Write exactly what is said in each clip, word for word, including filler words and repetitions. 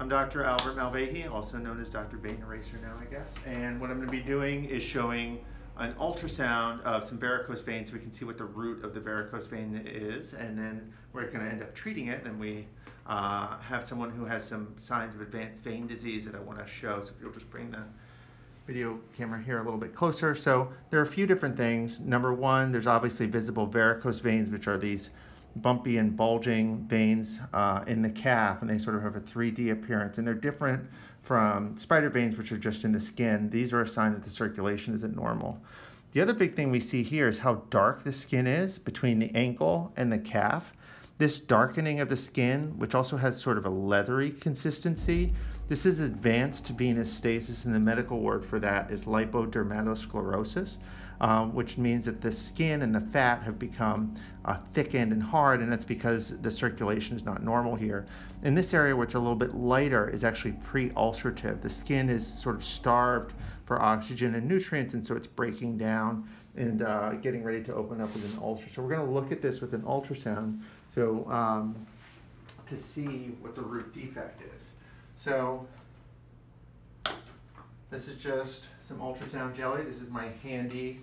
I'm Doctor Albert Malvehy, also known as Doctor Vein Eraser now, I guess. And what I'm going to be doing is showing an ultrasound of some varicose veins so we can see what the root of the varicose vein is, and then we're going to end up treating it. And we uh, have someone who has some signs of advanced vein disease that I want to show. So if you'll just bring the video camera here a little bit closer. So there are a few different things. Number one, there's obviously visible varicose veins, which are these bumpy and bulging veins uh, in the calf, and they sort of have a three D appearance, and they're different from spider veins, which are just in the skin. These are a sign that the circulation isn't normal. The other big thing we see here is how dark the skin is between the ankle and the calf. This darkening of the skin, which also has sort of a leathery consistency, this is advanced venous stasis, and the medical word for that is lipodermatosclerosis, um, which means that the skin and the fat have become uh, thickened and hard, and that's because the circulation is not normal here. In this area where it's a little bit lighter is actually pre-ulcerative. The skin is sort of starved for oxygen and nutrients, and so it's breaking down and uh, getting ready to open up as an ulcer. So we're going to look at this with an ultrasound so, um, to see what the root defect is. So this is just some ultrasound jelly. This is my handy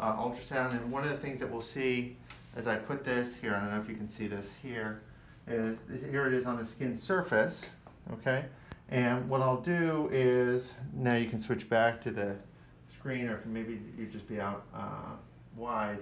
uh, ultrasound, and one of the things that we'll see as I put this here, I don't know if you can see this here, is here it is on the skin surface, okay? And what I'll do is, now you can switch back to the screen, or maybe you just be out uh, wide.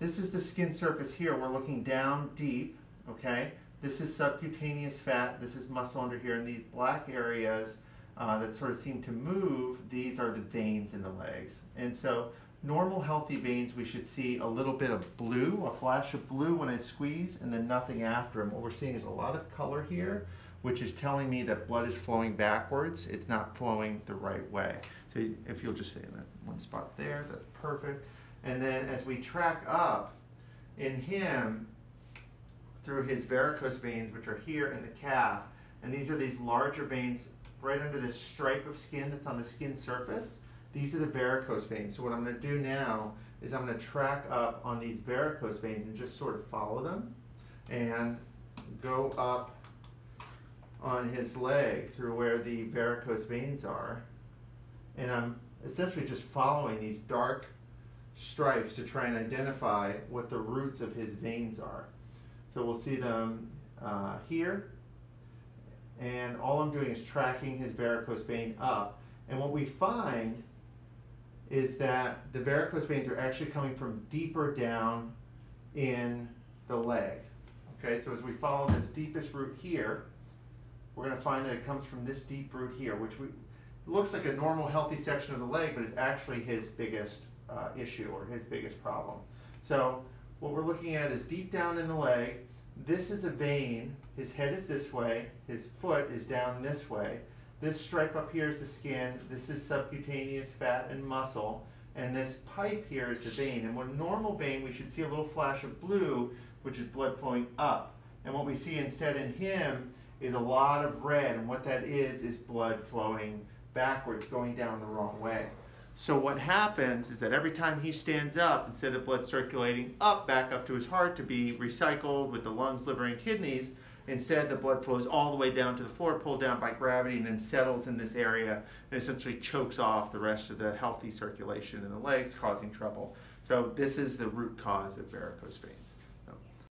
This is the skin surface here. We're looking down deep, okay? This is subcutaneous fat. This is muscle under here. And these black areas uh, that sort of seem to move, these are the veins in the legs. And so normal healthy veins, we should see a little bit of blue, a flash of blue when I squeeze, and then nothing after. And what we're seeing is a lot of color here, which is telling me that blood is flowing backwards. It's not flowing the right way. So if you'll just stay in that one spot there, that's perfect. And then as we track up in him, through his varicose veins, which are here in the calf, and these are these larger veins right under this stripe of skin that's on the skin surface. These are the varicose veins. So what I'm going to do now is I'm going to track up on these varicose veins and just sort of follow them and go up on his leg through where the varicose veins are, and I'm essentially just following these dark stripes to try and identify what the roots of his veins are. So we'll see them uh, here, and all I'm doing is tracking his varicose vein up, and what we find is that the varicose veins are actually coming from deeper down in the leg. Okay, so as we follow this deepest root here, we're going to find that it comes from this deep root here, which we, looks like a normal healthy section of the leg, but it's actually his biggest uh, issue or his biggest problem. So what we're looking at is deep down in the leg. This is a vein. His head is this way. His foot is down this way. This stripe up here is the skin. This is subcutaneous fat and muscle. And this pipe here is the vein. And with a normal vein, we should see a little flash of blue, which is blood flowing up. And what we see instead in him is a lot of red. And what that is is blood flowing backwards, going down the wrong way. So what happens is that every time he stands up, instead of blood circulating up, back up to his heart to be recycled with the lungs, liver, and kidneys, instead the blood flows all the way down to the floor, pulled down by gravity, and then settles in this area and essentially chokes off the rest of the healthy circulation in the legs, causing trouble. So this is the root cause of varicose veins.